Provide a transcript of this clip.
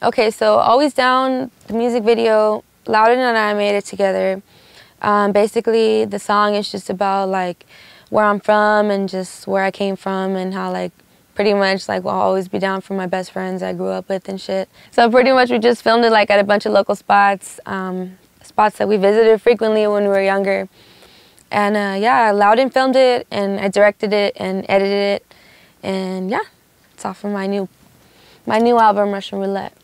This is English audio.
Okay, so Always Down, the music video, Louden and I made it together. Basically, the song is just about like where I'm from and just where I came from and how like pretty much like we'll always be down for my best friends I grew up with and shit. So pretty much we just filmed it like at a bunch of local spots, spots that we visited frequently when we were younger. And yeah, Louden filmed it and I directed it and edited it. And yeah, it's off of my new album, Russian Roulette.